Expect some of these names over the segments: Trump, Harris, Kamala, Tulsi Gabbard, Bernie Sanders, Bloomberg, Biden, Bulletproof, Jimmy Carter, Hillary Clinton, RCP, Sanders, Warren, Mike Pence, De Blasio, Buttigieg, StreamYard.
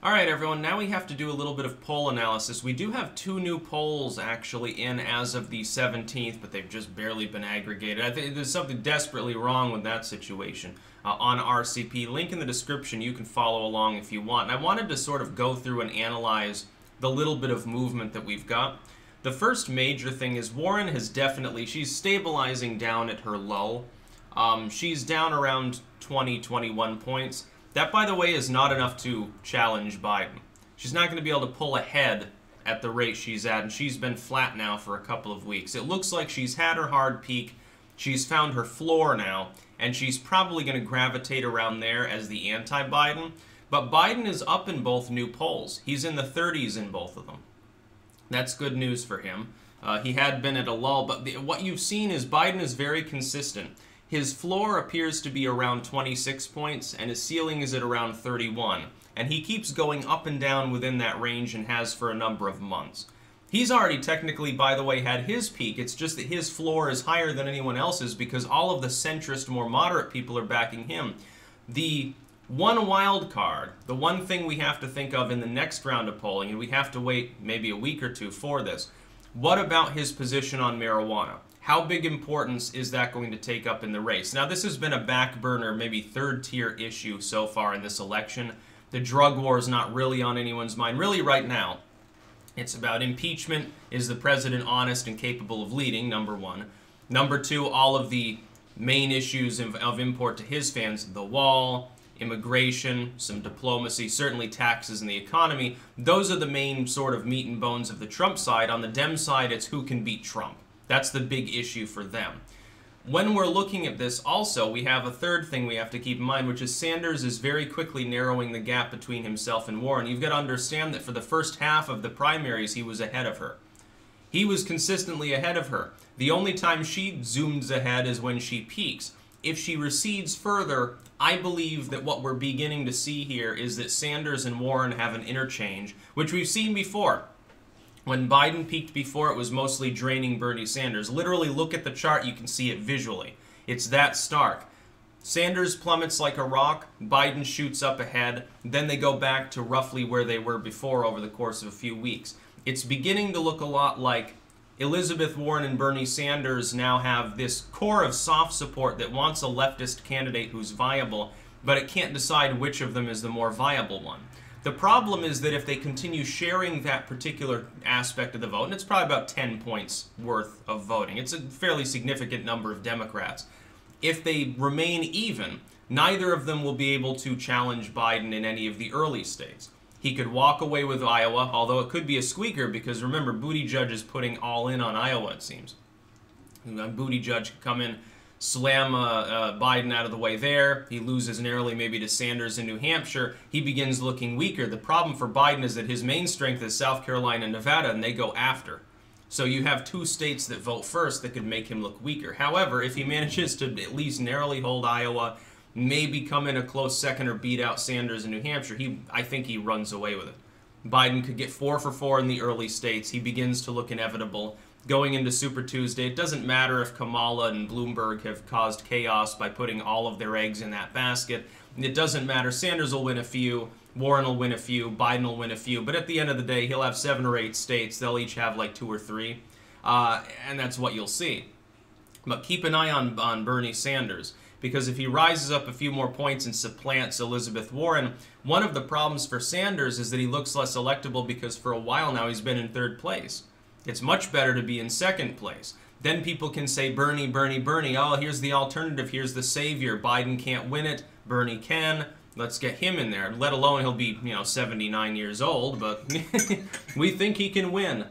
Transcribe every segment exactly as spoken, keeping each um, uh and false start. All right, everyone, now we have to do a little bit of poll analysis. We do have two new polls actually in as of the seventeenth, but they've just barely been aggregated. I think there's something desperately wrong with that situation uh, on R C P. Link in the description, you can follow along if you want. And I wanted to sort of go through and analyze the little bit of movement that we've got. The first major thing is Warren has definitely, she's stabilizing down at her low. Um, she's down around twenty, twenty-one points. That, by the way, is not enough to challenge Biden. She's not going to be able to pull ahead at the rate she's at, and she's been flat now for a couple of weeks. It looks like she's had her hard peak, she's found her floor now, and she's probably going to gravitate around there as the anti-Biden. But Biden is up in both new polls. He's in the thirties in both of them. That's good news for him. Uh, he had been at a lull, but the, what you've seen is Biden is very consistent. His floor appears to be around twenty-six points, and his ceiling is at around thirty-one. And he keeps going up and down within that range and has for a number of months. He's already technically, by the way, had his peak. It's just that his floor is higher than anyone else's because all of the centrist, more moderate people are backing him. The one wild card, the one thing we have to think of in the next round of polling, and we have to wait maybe a week or two for this, what about his position on marijuana? How big importance is that going to take up in the race? Now, this has been a back burner, maybe third-tier issue so far in this election. The drug war is not really on anyone's mind. Really, right now, it's about impeachment. Is the president honest and capable of leading, number one? Number two, all of the main issues of, of import to his fans, the wall, immigration, some diplomacy, certainly taxes and the economy. Those are the main sort of meat and bones of the Trump side. On the Dem side, it's who can beat Trump. That's the big issue for them. When we're looking at this also, we have a third thing we have to keep in mind, which is Sanders is very quickly narrowing the gap between himself and Warren. You've got to understand that for the first half of the primaries, he was ahead of her. He was consistently ahead of her. The only time she zooms ahead is when she peaks. If she recedes further, I believe that what we're beginning to see here is that Sanders and Warren have an interchange, which we've seen before. When Biden peaked before, it was mostly draining Bernie Sanders. Literally, look at the chart. You can see it visually. It's that stark. Sanders plummets like a rock. Biden shoots up ahead. Then they go back to roughly where they were before over the course of a few weeks. It's beginning to look a lot like Elizabeth Warren and Bernie Sanders now have this core of soft support that wants a leftist candidate who's viable, but it can't decide which of them is the more viable one. The problem is that if they continue sharing that particular aspect of the vote, and it's probably about ten points worth of voting, it's a fairly significant number of Democrats, if they remain even, neither of them will be able to challenge Biden in any of the early states. He could walk away with Iowa, although it could be a squeaker, because remember, Buttigieg is putting all in on Iowa, it seems. Buttigieg could come in, slam uh, uh, Biden out of the way there. He loses narrowly maybe to Sanders in New Hampshire. He begins looking weaker. The problem for Biden is that his main strength is South Carolina and Nevada, and they go after. So you have two states that vote first that could make him look weaker. However, if he manages to at least narrowly hold Iowa, maybe come in a close second or beat out Sanders in New Hampshire, he, I think he runs away with it. Biden could get four for four in the early states. He begins to look inevitable. Going into Super Tuesday, it doesn't matter if Kamala and Bloomberg have caused chaos by putting all of their eggs in that basket. It doesn't matter. Sanders will win a few, Warren will win a few, Biden will win a few. But at the end of the day, he'll have seven or eight states. They'll each have like two or three. Uh, and that's what you'll see. But keep an eye on, on Bernie Sanders, because if he rises up a few more points and supplants Elizabeth Warren, one of the problems for Sanders is that he looks less electable because for a while now he's been in third place. It's much better to be in second place. Then people can say, Bernie, Bernie, Bernie, oh, here's the alternative, here's the savior. Biden can't win it, Bernie can. Let's get him in there, let alone he'll be, you know, seventy-nine years old, but we think he can win.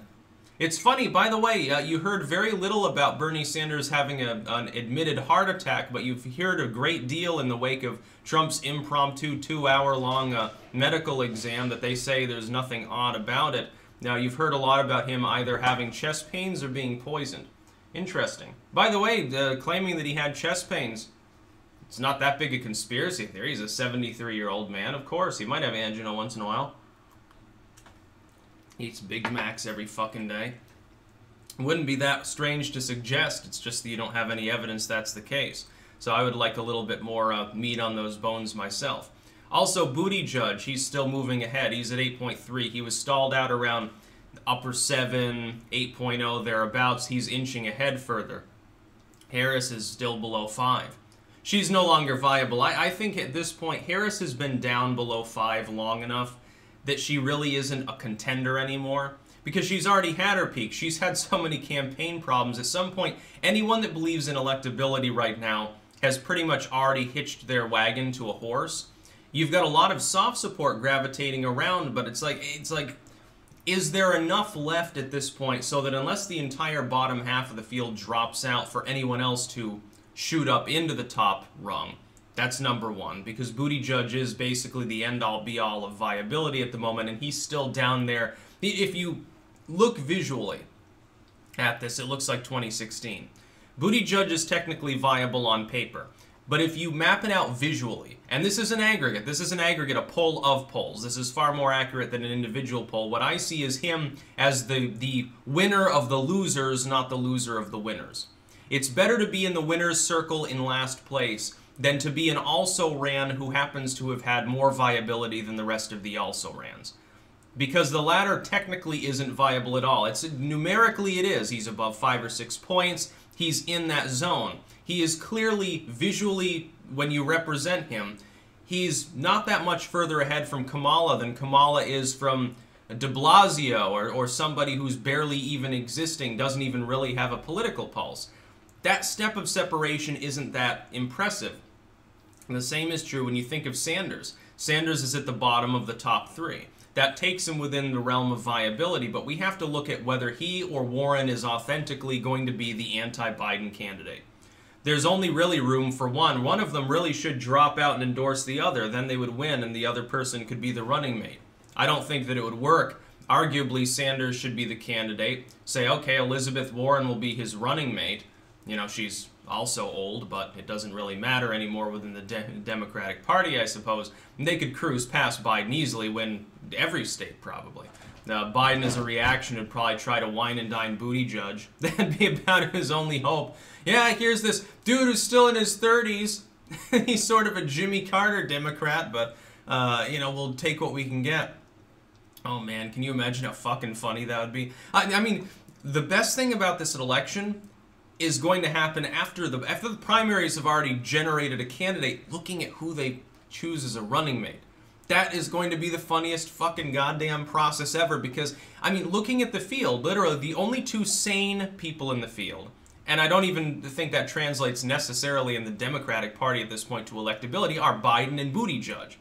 It's funny, by the way, uh, you heard very little about Bernie Sanders having a, an admitted heart attack, but you've heard a great deal in the wake of Trump's impromptu two-hour-long uh, medical exam that they say there's nothing odd about it. Now, you've heard a lot about him either having chest pains or being poisoned. Interesting. By the way, uh, claiming that he had chest pains, it's not that big a conspiracy theory. He's a seventy-three-year-old man, of course. He might have angina once in a while. Eats Big Macs every fucking day. Wouldn't be that strange to suggest. It's just that you don't have any evidence that's the case. So I would like a little bit more uh, meat on those bones myself. Also, Buttigieg, he's still moving ahead. He's at eight point three. He was stalled out around upper seven, eight point oh, thereabouts. He's inching ahead further. Harris is still below five. She's no longer viable. I, I think at this point, Harris has been down below five long enough that she really isn't a contender anymore, because she's already had her peak. She's had so many campaign problems. At some point, anyone that believes in electability right now has pretty much already hitched their wagon to a horse. You've got a lot of soft support gravitating around, but it's like, it's like, is there enough left at this point so that unless the entire bottom half of the field drops out for anyone else to shoot up into the top rung? That's number one, because Buttigieg is basically the end-all be-all of viability at the moment, and he's still down there. If you look visually at this, it looks like twenty sixteen. Buttigieg is technically viable on paper, but if you map it out visually, and this is an aggregate, this is an aggregate, a poll of polls. This is far more accurate than an individual poll. What I see is him as the, the winner of the losers, not the loser of the winners. It's better to be in the winner's circle in last place than to be an also-ran who happens to have had more viability than the rest of the also-rans. Because the latter technically isn't viable at all. It's numerically it is. He's above five or six points. He's in that zone. He is clearly, visually, when you represent him, he's not that much further ahead from Kamala than Kamala is from De Blasio or, or somebody who's barely even existing, doesn't even really have a political pulse. That step of separation isn't that impressive. And the same is true when you think of Sanders. Sanders is at the bottom of the top three. That takes him within the realm of viability, but we have to look at whether he or Warren is authentically going to be the anti-Biden candidate. There's only really room for one. One of them really should drop out and endorse the other. Then they would win, and the other person could be the running mate. I don't think that it would work. Arguably, Sanders should be the candidate. Say, okay, Elizabeth Warren will be his running mate. You know, she's also old, but it doesn't really matter anymore within the de Democratic Party, I suppose. And they could cruise past Biden easily, win every state, probably. Uh, Biden, as a reaction, would probably try to wine and dine Buttigieg. That'd be about his only hope. Yeah, here's this dude who's still in his thirties. He's sort of a Jimmy Carter Democrat, but, uh, you know, we'll take what we can get. Oh, man, can you imagine how fucking funny that would be? I, I mean, the best thing about this election is going to happen after the, after the primaries have already generated a candidate, looking at who they choose as a running mate. That is going to be the funniest fucking goddamn process ever because, I mean, looking at the field, literally the only two sane people in the field, and I don't even think that translates necessarily in the Democratic Party at this point to electability, are Biden and Buttigieg.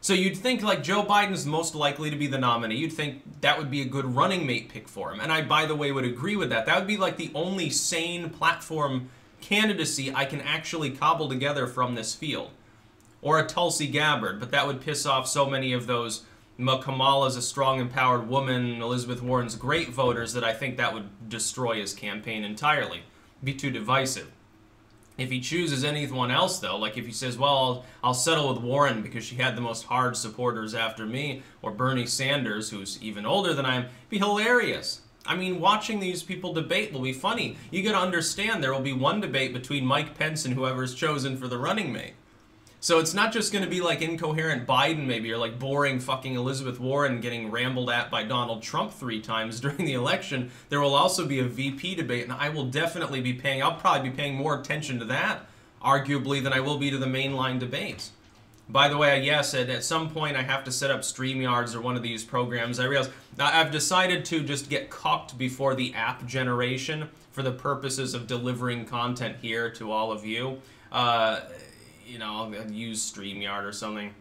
So you'd think, like, Joe Biden's most likely to be the nominee. You'd think that would be a good running mate pick for him. And I, by the way, would agree with that. That would be, like, the only sane platform candidacy I can actually cobble together from this field. Or a Tulsi Gabbard, but that would piss off so many of those Kamala's a strong, empowered woman, Elizabeth Warren's great voters that I think that would destroy his campaign entirely. Be too divisive. If he chooses anyone else, though, like if he says, well, I'll, I'll settle with Warren because she had the most hard supporters after me, or Bernie Sanders, who's even older than I am, it'd be hilarious. I mean, watching these people debate will be funny. You gotta understand there will be one debate between Mike Pence and whoever's chosen for the running mate. So it's not just going to be like incoherent Biden maybe or like boring fucking Elizabeth Warren getting rambled at by Donald Trump three times during the election. There will also be a V P debate, and I will definitely be paying, I'll probably be paying more attention to that, arguably, than I will be to the mainline debates. By the way, yes, at, at some point I have to set up StreamYards or one of these programs. I realize I've decided to just get cocked before the app generation for the purposes of delivering content here to all of you. Uh... You know, I'll use StreamYard or something.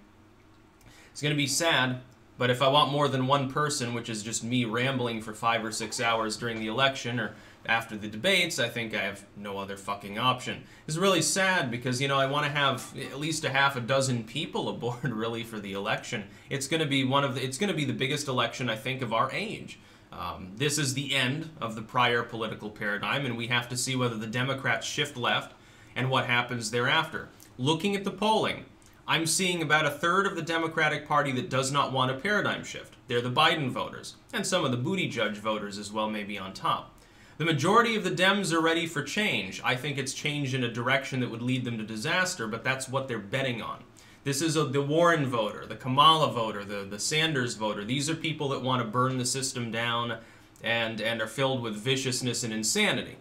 It's going to be sad, but if I want more than one person, which is just me rambling for five or six hours during the election or after the debates, I think I have no other fucking option. It's really sad because, you know, I want to have at least a half a dozen people aboard, really, for the election. It's going to be one of the, it's going to be the biggest election, I think, of our age. Um, this is the end of the prior political paradigm, and we have to see whether the Democrats shift left and what happens thereafter. Looking at the polling, I'm seeing about a third of the Democratic Party that does not want a paradigm shift. They're the Biden voters, and some of the Buttigieg voters as well may be on top. The majority of the Dems are ready for change. I think it's change in a direction that would lead them to disaster, but that's what they're betting on. This is a, the Warren voter, the Kamala voter, the, the Sanders voter. These are people that want to burn the system down and, and are filled with viciousness and insanity.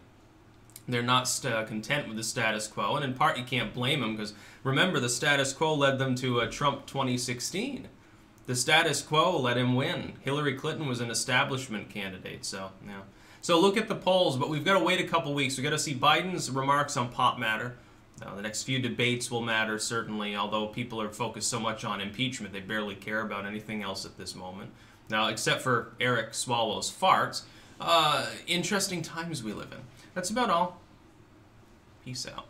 They're not st- content with the status quo, and in part you can't blame them, because remember, the status quo led them to uh, Trump twenty sixteen. The status quo let him win. Hillary Clinton was an establishment candidate, so yeah. So look at the polls, but we've got to wait a couple weeks. We've got to see Biden's remarks on pop matter. Uh, the next few debates will matter, certainly, although people are focused so much on impeachment, they barely care about anything else at this moment. Now, except for Eric Swallow's farts, uh, interesting times we live in. That's about all. Peace out.